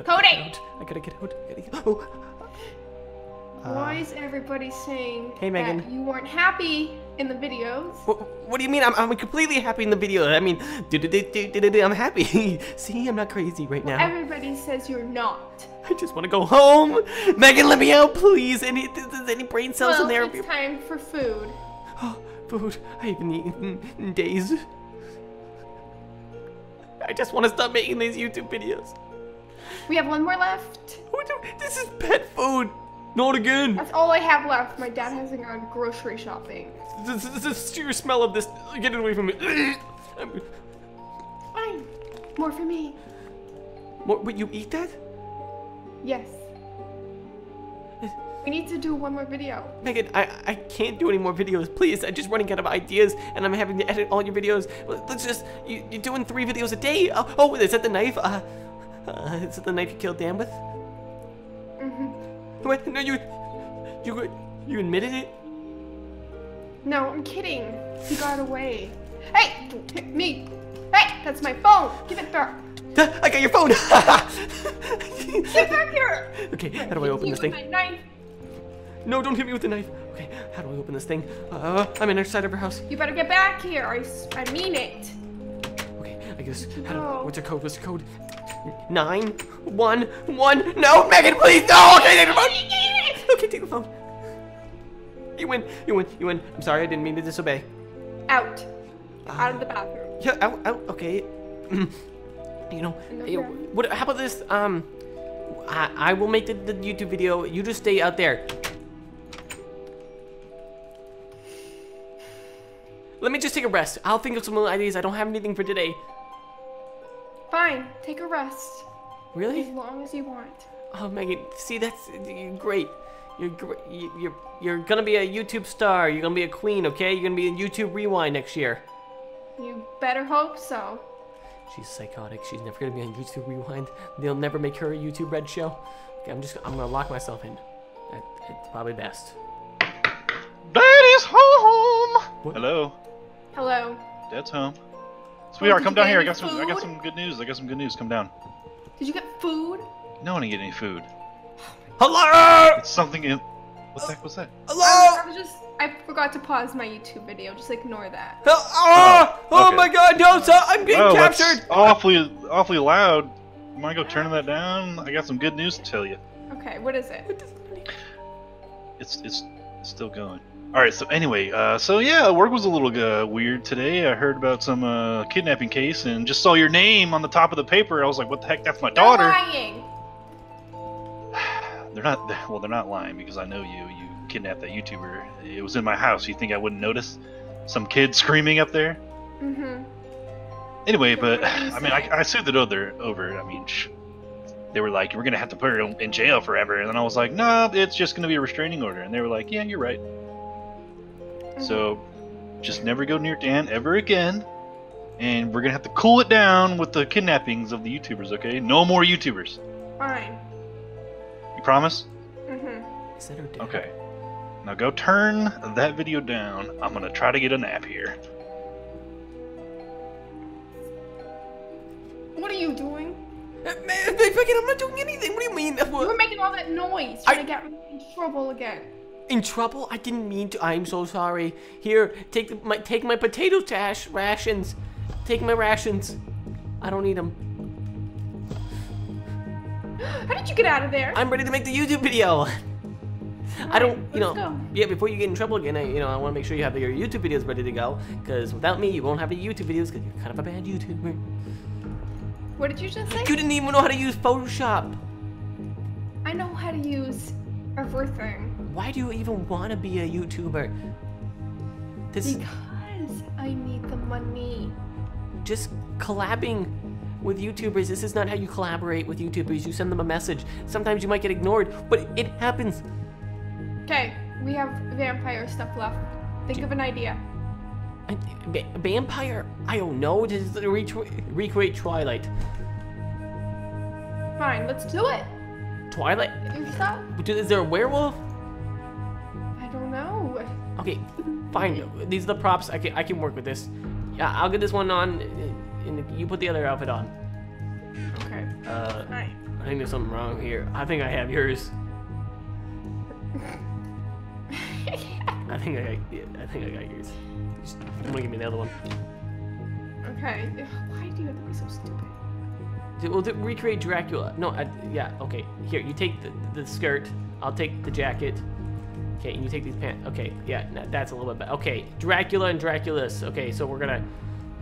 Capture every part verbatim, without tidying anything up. Cody! I gotta get out. I gotta get out. Oh. Uh, Why is everybody saying hey, Megan. that you weren't happy in the videos? What, what do you mean? I'm, I'm completely happy in the video. I mean, do, do, do, do, do, do, I'm happy. See, I'm not crazy right well, now. Everybody says you're not. I just want to go home. Megan, let me out, please. Any, any brain cells well, in there? It's time for food. Oh, food. I haven't eaten in days. I just want to stop making these YouTube videos. We have one more left. This is pet food. Not again. That's all I have left. My dad hasn't gone grocery shopping. This is the sheer smell of this. Get it away from me. Fine. More for me. What? Would you eat that? Yes. We need to do one more video. Megan, I, I can't do any more videos. Please, I'm just running out of ideas, and I'm having to edit all your videos. Let's just, you, you're doing three videos a day. Oh, oh, is that the knife? Uh, uh, is that the knife you killed Dan with? Mm-hmm. Wait, no, you, you, you admitted it? No, I'm kidding. He got away. Hey, don't hit me. Hey, that's my phone. Give it back. I got your phone. Get back here. Okay, how do I open this thing? No, don't hit me with the knife. Okay, how do I open this thing? Uh, I'm inside of her house. You better get back here. I, I mean it. Okay, I guess. How no. do, what's her code? What's her code? Nine, one, one. No, Megan, please. No. Okay, take the phone. Okay, take the phone. You win. You win. You win. I'm sorry. I didn't mean to disobey. Out. Uh, out of the bathroom. Yeah, out. Out. Okay. You know. You know what? How about this? Um, I I will make the, the YouTube video. You just stay out there. Let me just take a rest. I'll think of some little ideas. I don't have anything for today. Fine. Take a rest. Really? As long as you want. Oh, Megan. See, that's you're great. You're you're you're gonna be a YouTube star. You're gonna be a queen. Okay? You're gonna be in YouTube Rewind next year. You better hope so. She's psychotic. She's never gonna be on YouTube Rewind. They'll never make her a YouTube Red show. Okay, I'm just I'm gonna lock myself in. That, that's probably best. Daddy's home. What? Hello. Hello. Dad's home. Sweetheart, come down here. I got some. I got some good news. I got some good news. Come down. Did you get food? No, I didn't get any food. Hello. It's something in. What the heck was that? Hello. I was just. I forgot to pause my YouTube video. Just ignore that. Oh! Oh, okay. Oh my God! No, so I'm being oh, captured. That's awfully, awfully loud. Am I gonna go turn that down? I got some good news to tell you. Okay, what is it? It's it's still going. All right, so anyway, uh, so yeah, work was a little uh, weird today. I heard about some uh, kidnapping case and just saw your name on the top of the paper. I was like, what the heck? That's my daughter. They're lying. They're not. Well, they're not lying because I know you. You kidnapped that YouTuber. It was in my house. You think I wouldn't notice? Some kid screaming up there. Mm-hmm. Anyway, but I mean, I, I sued the other over. I mean, shh. They were like, we're gonna have to put her in jail forever. And then I was like, no, nah, it's just gonna be a restraining order. And they were like, yeah, you're right. So, just never go near Dan ever again, and we're gonna have to cool it down with the kidnappings of the YouTubers, okay? No more YouTubers. Fine. You promise? Mm-hmm. Is that her dad? Okay. Now go turn that video down. I'm gonna try to get a nap here. What are you doing? Uh, man, I'm not doing anything. What do you mean? You were making all that noise. You're I... gonna get in trouble again. In trouble? I didn't mean to. I'm so sorry. Here, take the, my take my potato tash rations. Take my rations. I don't need them. How did you get out of there? I'm ready to make the YouTube video. I don't, you know. Go. Yeah, before you get in trouble again, I, you know, I want to make sure you have your YouTube videos ready to go. Because without me, you won't have any YouTube videos. Because you're kind of a bad YouTuber. What did you just say? You didn't even know how to use Photoshop. I know how to use everything. Why do you even want to be a YouTuber? This because I need the money. Just collabing with YouTubers. This is not how you collaborate with YouTubers. You send them a message. Sometimes you might get ignored, but it happens. Okay, we have vampire stuff left. Think do of an idea. A, a vampire? I don't know. Just re recreate Twilight. Fine, let's do it. Twilight? So? Is there a werewolf? Okay, fine. These are the props. I can I can work with this. Yeah, I'll get this one on, and you put the other outfit on. Okay. Uh, Hi. I think there's something wrong here. I think I have yours. I think I, yeah, I think I got yours. Just, I'm gonna give me the other one. Okay. Why do you have to be so stupid? We'll do, recreate Dracula. No, I, yeah, okay. Here, you take the, the skirt. I'll take the jacket. Okay, and you take these pants. Okay, yeah, no, that's a little bit better. Okay, Dracula and Dracula's. Okay, so we're gonna.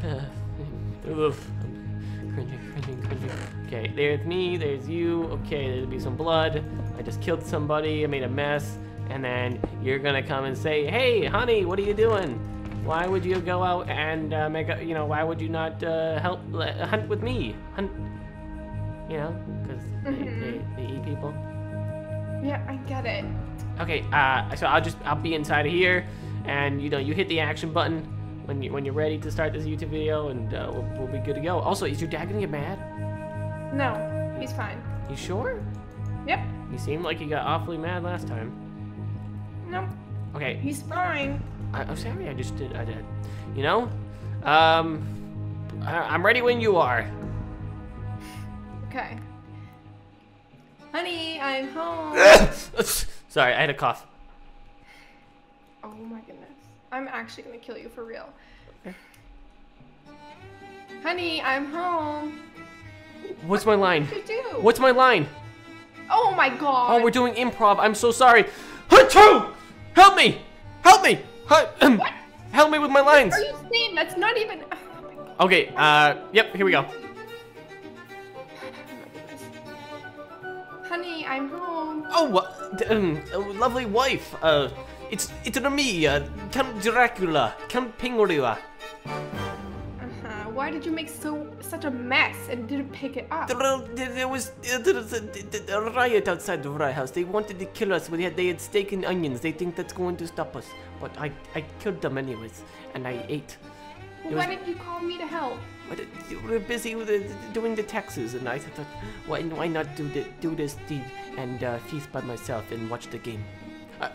Uh, oof. Cringing, cringing, cringing. Okay, there's me, there's you. Okay, there'll be some blood. I just killed somebody. I made a mess. And then you're gonna come and say, "Hey, honey, what are you doing? Why would you go out and uh, make a, you know, why would you not uh, help uh, hunt with me? Hunt, you know, because mm-hmm. they, they, they eat people." Yeah, I get it. Okay, uh, so I'll just I'll be inside of here, and you know, you hit the action button when you when you're ready to start this YouTube video, and uh, we'll, we'll be good to go. Also, is your dad gonna get mad? No, he's fine. You sure? Yep. You seem like you got awfully mad last time. No. Okay. He's fine. I, I'm sorry. I just did. I did. You know, um, I, I'm ready when you are. Okay. Honey, I'm home. Sorry, I had a cough. Oh my goodness. I'm actually gonna kill you for real. Okay. Honey, I'm home. What's what my line? What did you do? What's my line? Oh my god. Oh, we're doing improv. I'm so sorry. Hachoo! Help me! Help me! What? Help me with my lines! What are you saying? That's not even... Oh okay, uh, yep, here we go. Honey, I'm home. Oh, uh, um, uh, lovely wife. Uh, it's it's an me, uh, Count Dracula, Count Pingula. Uh-huh, why did you make so such a mess and didn't pick it up? There, there was, uh, there was a, a riot outside the house. They wanted to kill us. They had, they had steak and onions. They think that's going to stop us. But I, I killed them anyways, and I ate. Well, why was, didn't you call me to help? But we were busy with, uh, doing the taxes, and I thought, why, why not do, the, do this deed and uh, feast by myself and watch the game? Uh,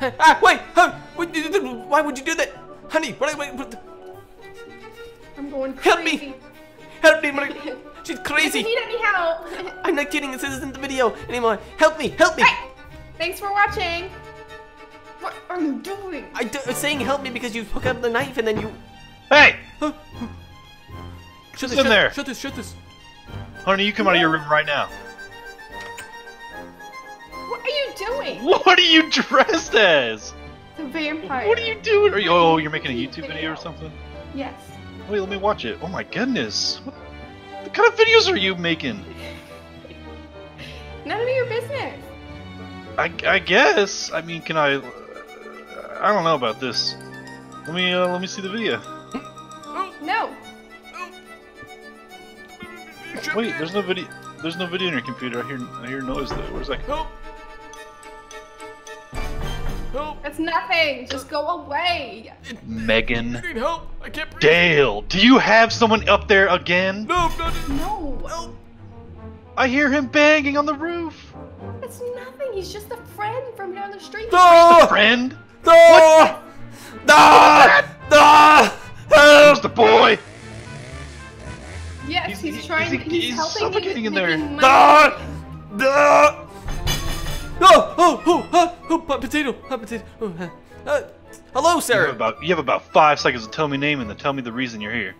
ah, wait! Huh, why would you do that? Honey, what? Wait, wait, I'm going crazy. Help me! Help me, Maria. She's crazy! If you need any help! I'm not kidding, this isn't the video anymore. Help me, help me! Hey! Thanks for watching! What are you doing? I do I'm saying help me because you hook up the knife and then you... Hey! Shut this, in shut, there. Shut this, shut this. Honey, you come what? out of your room right now. What are you doing? What are you dressed as? The vampire. What are you doing? Are you, oh, you're making a YouTube video, video or something? Yes. Wait, let me watch it. Oh my goodness. What, what kind of videos are you making? None of your business. I, I guess. I mean, can I... I don't know about this. Let me, uh, let me see the video. No. Wait, there's no video. There's no video in your computer. I hear, I hear noise though. Where's that? Help! Help! That's nothing. Just go away. Megan. I need help. I can't breathe. Dale, do you have someone up there again? No, not no. Help! I hear him banging on the roof. That's nothing. He's just a friend from down the street. No! Just a friend? No! What? No! No! Help! There's the boy! Yes, he's, he's trying. He's, he's, he's helping. Suffocating he's in there. No! No! Oh! Oh! Oh! Oh! Oh! Hot potato! Hot potato! Oh, uh, hello, Sarah. You have, about, you have about five seconds to tell me name and then tell me the reason you're here.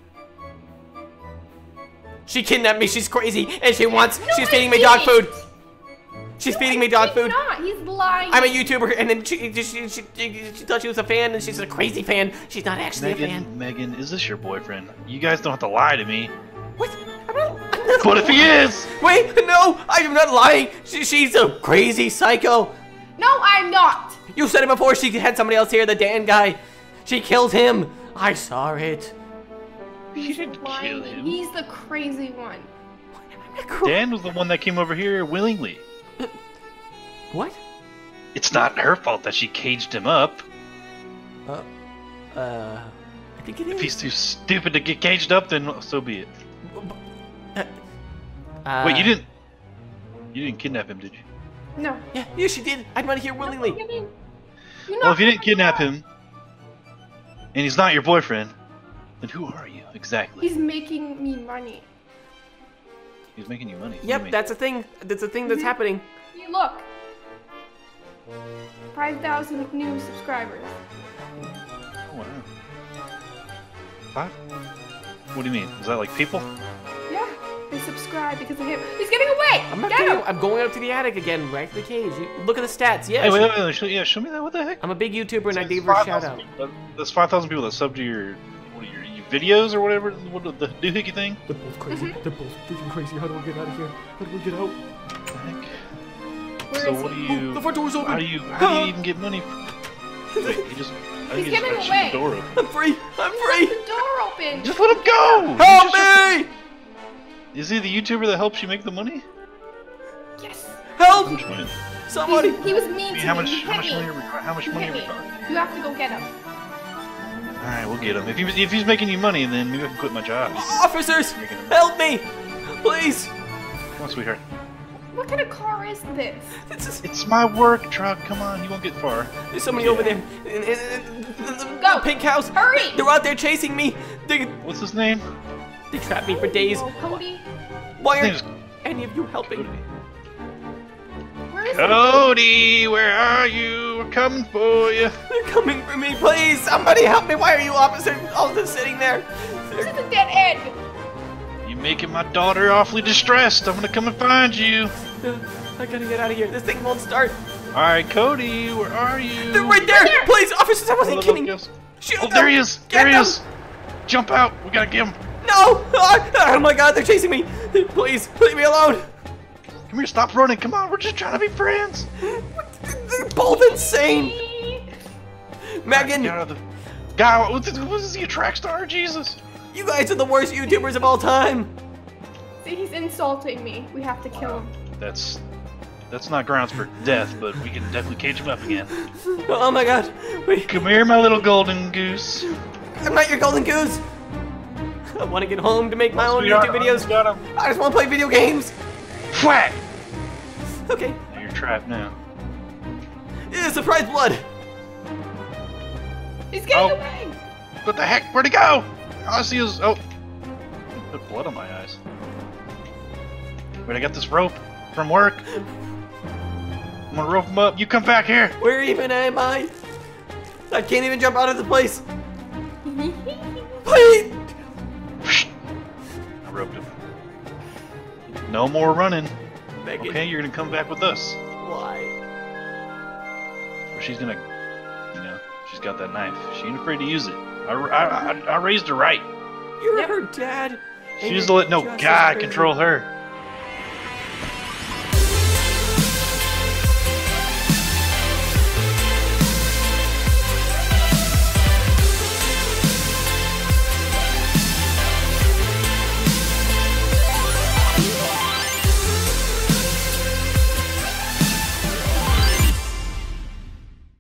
She kidnapped me. She's crazy, and she wants. No, she's I feeding didn't. me dog food. She's no, feeding me dog food. Not. He's lying. I'm a YouTuber, and then she she, she, she she thought she was a fan, and she's a crazy fan. She's not actually Megan, a fan. Megan, is this your boyfriend? You guys don't have to lie to me. What? I'm not, I'm not But if he is? Wait, no, I am not lying. She, she's a crazy psycho. No, I'm not. You said it before. She had somebody else here, the Dan guy. She killed him. I saw it. You didn't kill him. He's the crazy one. Dan was the one that came over here willingly. What? It's not her fault that she caged him up. Uh, uh, I think it is. If he's too stupid to get caged up, then so be it. Uh, Wait, you didn't... You didn't kidnap him, did you? No. Yeah, yeah she did. I'm out of here willingly. No, you're not, you're well, if you didn't kidnap him, and he's not your boyfriend, then who are you exactly? He's making me money. He's making you money. Yep, that's a thing. That's a thing that's happening. You look. five thousand new subscribers. Oh, wow. What? What do you mean? Is that like people? Yeah, they subscribe because of him. He's getting away! I'm not Get getting, him! I'm going up to the attic again, right to the cage. You, look at the stats, yes. Hey, wait, wait, wait, wait. Show, yeah, show me that. What the heck? I'm a big YouTuber and so I gave her a shout out. People, there's five thousand people that sub to your, what are your, your videos or whatever, what, the doohickey thing? They're both crazy. Mm-hmm. They're both freaking crazy. How do we get out of here? How do we get out? Heck. So what do you? Oh, the front door's open. How do you? How do you even get money? You just. He's giving away. The door open. I'm free. I'm free. Let the door open. Just let him go. Help me. Is he the YouTuber that helps you make the money? Yes. Help. Somebody. He, he was mean to me. How much? How much money are we? How much money are we talking? You have to go get him. All right, we'll get him. If he was, if he's making you money, then maybe I can quit my job. Officers, help me, please. Come on, sweetheart. What kind of car is this? It's, just, it's my work truck. Come on, you won't get far. There's somebody yeah. over there. Go, pink house. Hurry! They're out there chasing me. They, What's his name? They trapped me for days. Oh, Cody. Why aren't any of you helping? Cody. Where is Cody? He? Where are you? We're coming for you. They're coming for me. Please, somebody help me. Why are you officers all just sitting there? This is a dead end. Making my daughter awfully distressed. I'm gonna come and find you. I gotta get out of here. This thing won't start. All right, Cody, where are you? They're right there. There. Please, officers, I wasn't oh, kidding. Shoot oh, them. There he is. Get there he them. is. Jump out. We gotta get him. No. Oh my God, they're chasing me. Please, leave me alone. Come here. Stop running. Come on. We're just trying to be friends. They're both insane. Megan. Get out of the... God, what is he, a track star? Jesus. You guys are the worst YouTubers of all time! See, he's insulting me. We have to kill him. That's... that's not grounds for death, but we can definitely cage him up again. Oh my God! Wait. Come here, my little golden goose. I'm not your golden goose! I want to get home to make my own YouTube videos. Got him. I just want to play video games! Whack! Okay. Now you're trapped now. Yeah, surprise blood! He's getting oh. away! What the heck? Where'd he go? I see his. Oh! I put blood on my eyes. Wait, I got this rope from work. I'm gonna rope him up. You come back here! Where even am I? I can't even jump out of the place! Wait! I roped him. No more running. Megan. Okay, you're gonna come back with us. Why? Or she's gonna. You know, she's got that knife. She ain't afraid to use it. I, I, I, I raised her right. You're her dad. She used to let no guy control her.